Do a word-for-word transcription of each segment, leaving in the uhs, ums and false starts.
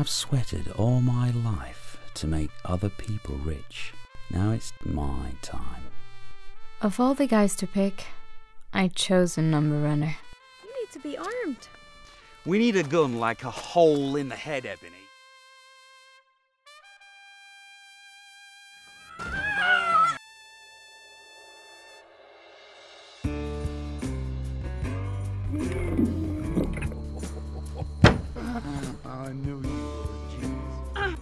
I've sweated all my life to make other people rich. Now it's my time. Of all the guys to pick, I chose a number runner. You need to be armed. We need a gun like a hole in the head, Ebony. I knew you were, Jesus. Ah.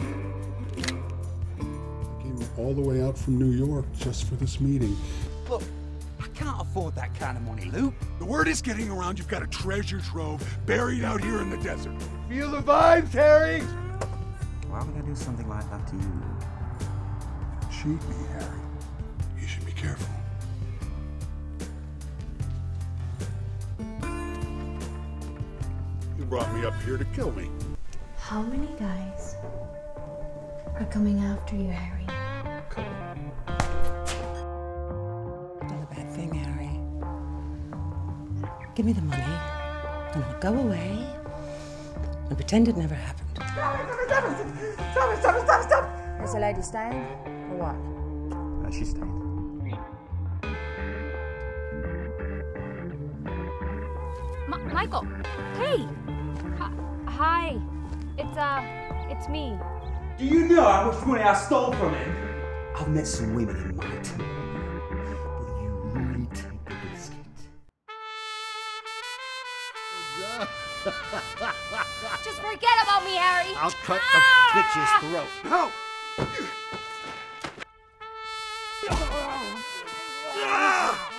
I came all the way out from New York just for this meeting. Look, I can't afford that kind of money, Luke. The word is getting around you've got a treasure trove buried out here in the desert. Feel the vibes, Harry? Why would I do something like that to you? Cheat me, Harry. You should be careful. You brought me up here to kill me. How many guys are coming after you, Harry? Cool. Not a bad thing, Harry. Give me the money, and I'll go away and pretend it never happened. Stop it! Stop it! Stop it! Stop it! Stop it! Stop it! Is the lady staying, or what? No, she's staying. M Michael! Hey! H hi! It's, uh, it's me. Do you know how much money I stole from him? I've met some women in my time. But you really take the biscuit. Just forget about me, Harry! I'll cut ah! the bitch's throat. No! Ah!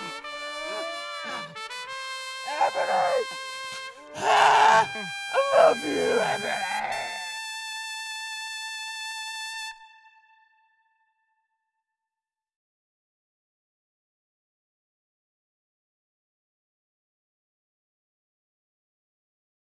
Ebony! Ah! I love you, Ebony!